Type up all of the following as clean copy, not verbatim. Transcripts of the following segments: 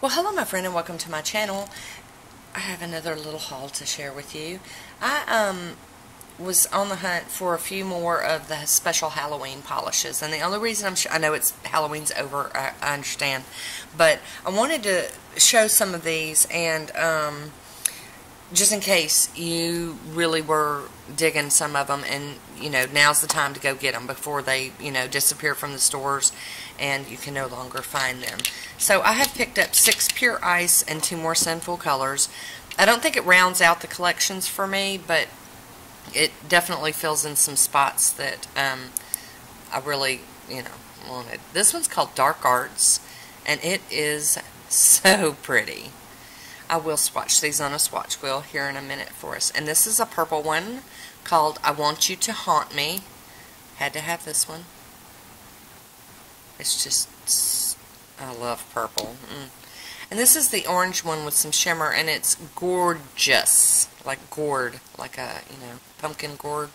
Well, hello my friend and welcome to my channel. I have another little haul to share with you. I was on the hunt for a few more of the special Halloween polishes, and the only reason I know it's Halloween's over, I understand, but I wanted to show some of these, and just in case you really were digging some of them, and you know, now's the time to go get them before they, you know, disappear from the stores and you can no longer find them. So I have picked up 6 Pure Ice and 2 more Sinful Colors. I don't think it rounds out the collections for me, but it definitely fills in some spots that I really, you know, wanted. This one's called Dark Arts, and it is so pretty. I will swatch these on a swatch wheel here in a minute for us. And this is a purple one called I Want You to Haunt Me. Had to have this one. It's just, I love purple. And this is the orange one with some shimmer, and it's gorgeous. Like gourd, like a, you know, pumpkin gourd.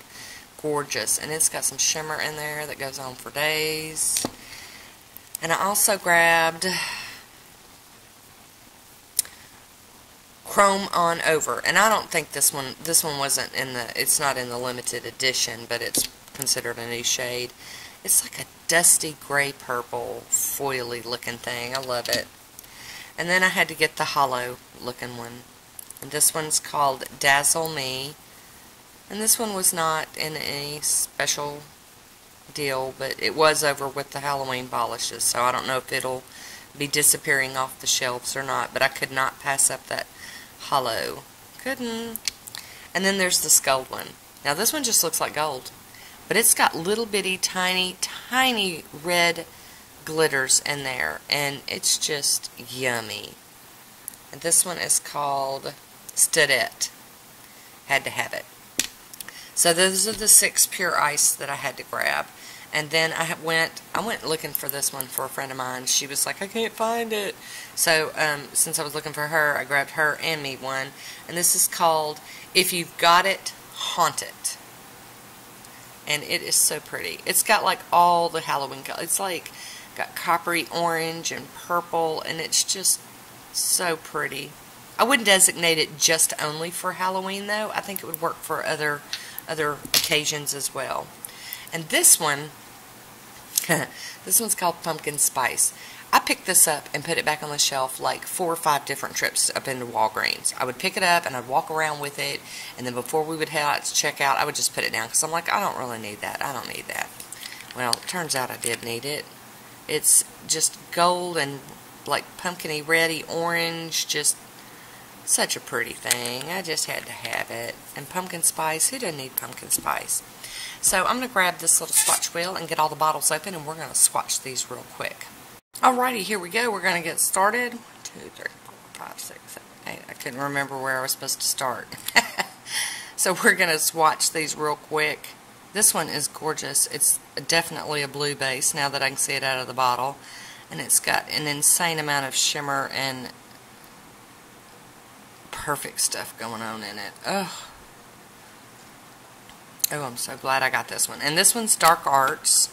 Gorgeous. And it's got some shimmer in there that goes on for days. And I also grabbed Chrome On Over, and I don't think this one wasn't in the, it's not in the limited edition, but it's considered a new shade. It's like a dusty gray purple foily looking thing. I love it. And then I had to get the hollow looking one, and this one's called Dazzle Me, and this one was not in any special deal, but it was over with the Halloween polishes, so I don't know if it'll be disappearing off the shelves or not, but I could not pass up that hollow. Couldn't. And then there's the skulled one. Now this one just looks like gold, but it's got little bitty tiny red glitters in there, and it's just yummy. And this one is called Studette. Had to have it. So those are the 6 Pure Ice that I had to grab. And then I went looking for this one for a friend of mine. She was like, I can't find it. So since I was looking for her, I grabbed her and me one. And this is called If You've Got It, Haunt It. And it is so pretty. It's got like all the Halloween colors. It's like got coppery orange and purple, and it's just so pretty. I wouldn't designate it just only for Halloween though. I think it would work for other occasions as well. And this one, this one's called Pumpkin Spice. I picked this up and put it back on the shelf like 4 or 5 different trips up into Walgreens. I would pick it up and I'd walk around with it, and then before we would head out to check out, I would just put it down because I'm like, I don't really need that. I don't need that. Well, it turns out I did need it. It's just gold and like pumpkin-y, reddy, orange, just such a pretty thing. I just had to have it. And pumpkin spice, who doesn't need pumpkin spice? So I'm going to grab this little swatch wheel and get all the bottles open, and we're going to swatch these real quick. Alrighty, here we go. We're going to get started. 1, 2, 3, 4, 5, 6, 7, 8. I couldn't remember where I was supposed to start. So we're going to swatch these real quick. This one is gorgeous. It's definitely a blue base now that I can see it out of the bottle. And it's got an insane amount of shimmer and perfect stuff going on in it. Oh. Oh, I'm so glad I got this one. And this one's Dark Arts.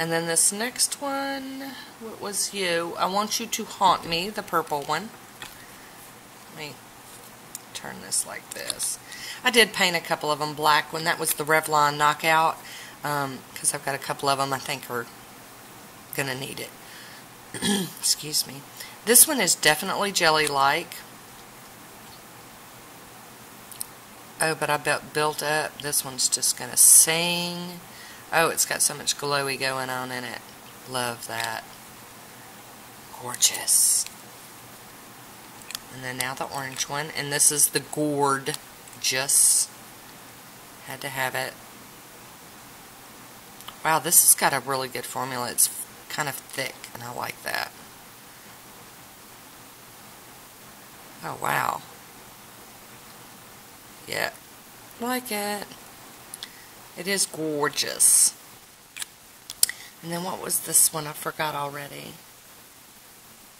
And then this next one, what was you? I Want You to Haunt Me, the purple one. Let me turn this like this. I did paint a couple of them black when that was the Revlon Knockout, because I've got a couple of them I think are going to need it. Excuse me. This one is definitely jelly-like. Oh, but I bet built up. This one's just going to sing. Oh, it's got so much glowy going on in it. Love that. Gorgeous. And then now the orange one. And this is the gourd. Just had to have it. Wow, this has got a really good formula. It's kind of thick, and I like that. Oh, wow. Yeah, like it. It is gorgeous. And then what was this one? I forgot already.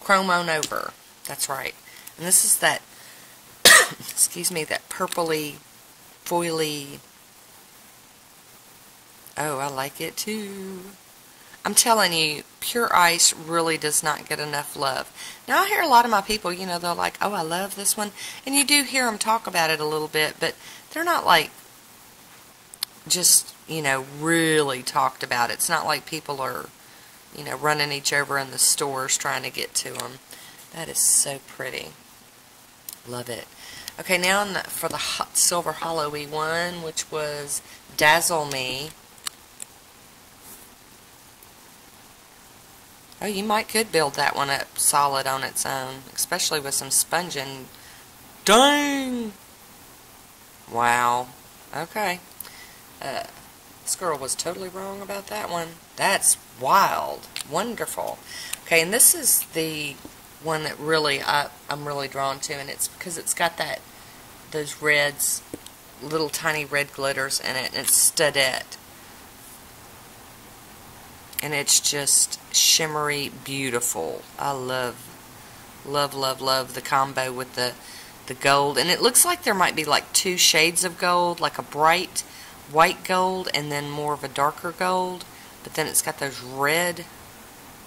Chrome On Over. That's right. And this is that, excuse me, that purpley, foily. Oh, I like it too. I'm telling you, Pure Ice really does not get enough love. Now, I hear a lot of my people, you know, they're like, oh, I love this one. And you do hear them talk about it a little bit, but they're not like just, you know, really talked about it. It's not like people are, you know, running each over in the stores trying to get to them. That is so pretty. Love it. Okay, now for the hot silver hollowy one, which was Dazzle Me. Oh, you might could build that one up solid on its own, especially with some sponging. Dang! Wow. Okay. This girl was totally wrong about that one. That's wild. Wonderful. Okay, and this is the one that really I'm really drawn to, and it's because it's got that those reds, little tiny red glitters in it, and it's Studette. And it's just shimmery, beautiful. I love the combo with the gold. And it looks like there might be like two shades of gold, like a bright white gold and then more of a darker gold. But then it's got those red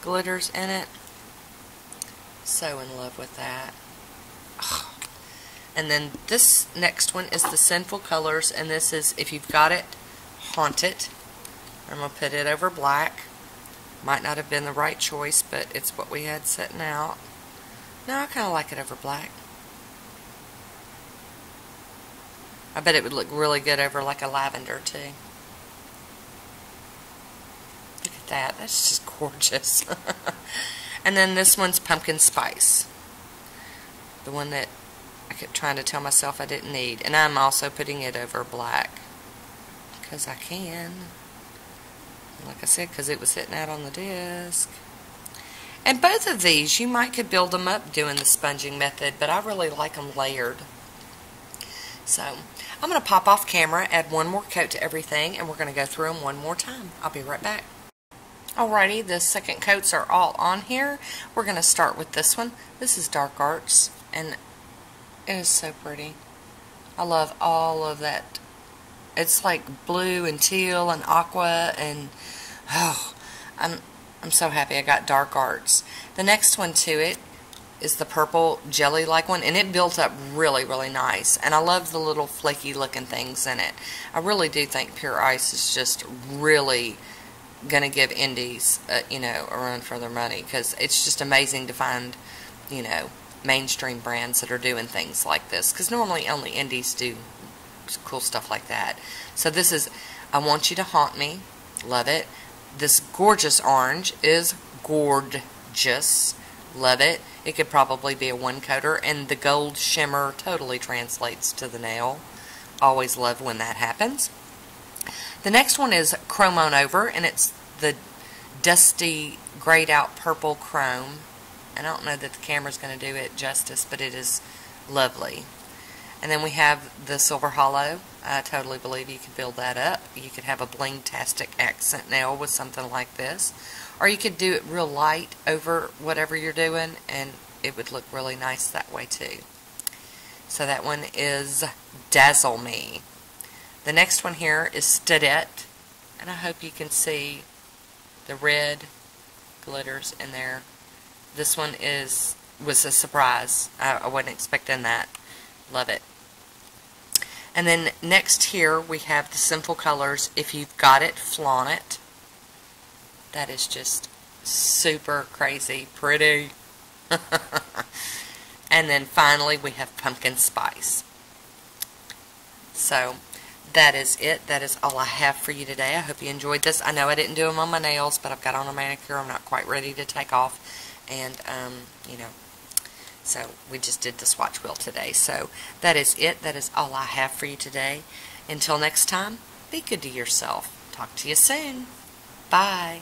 glitters in it. So in love with that. Oh. And then this next one is the Sinful Colors. And this is If You've Got It, Haunt It. I'm going to put it over black. Might not have been the right choice, but it's what we had sitting out. No, I kind of like it over black. I bet it would look really good over like a lavender too. Look at that. That's just gorgeous. And then this one's Pumpkin Spice. The one that I kept trying to tell myself I didn't need. And I'm also putting it over black. Because I can. Like I said, because it was sitting out on the desk. And both of these, you might could build them up doing the sponging method, but I really like them layered. So, I'm going to pop off camera, add one more coat to everything, and we're going to go through them one more time. I'll be right back. Alrighty, the second coats are all on here. We're going to start with this one. This is Dark Arts, and it is so pretty. I love all of that. It's like blue and teal and aqua, and oh, I'm so happy I got Dark Arts. The next one to it is the purple jelly-like one, and it built up really, really nice. And I love the little flaky-looking things in it. I really do think Pure Ice is just really going to give indies, you know, a run for their money, because it's just amazing to find, you know, mainstream brands that are doing things like this, because normally only indies do cool stuff like that. So this is I Want You to Haunt Me. Love it. This gorgeous orange is gorgeous. Love it. It could probably be a one-coater, and the gold shimmer totally translates to the nail. Always love when that happens. The next one is Chrome On Over, and it's the dusty grayed out purple chrome. And I don't know that the camera's going to do it justice, but it is lovely. And then we have the Silver Hollow. I totally believe you could build that up. You could have a bling-tastic accent nail with something like this. Or you could do it real light over whatever you're doing, and it would look really nice that way too. So that one is Dazzle Me. The next one here is Studette. And I hope you can see the red glitters in there. This one was a surprise. I wasn't expecting that. Love it. And then next here we have the Sinful Colors. If You've Got It, Flaunt It. That is just super crazy pretty. And then finally we have Pumpkin Spice. So that is it. That is all I have for you today. I hope you enjoyed this. I know I didn't do them on my nails, but I've got on a manicure. I'm not quite ready to take off. And, you know, so we just did the swatch wheel today. So that is it. That is all I have for you today. Until next time, be good to yourself. Talk to you soon. Bye.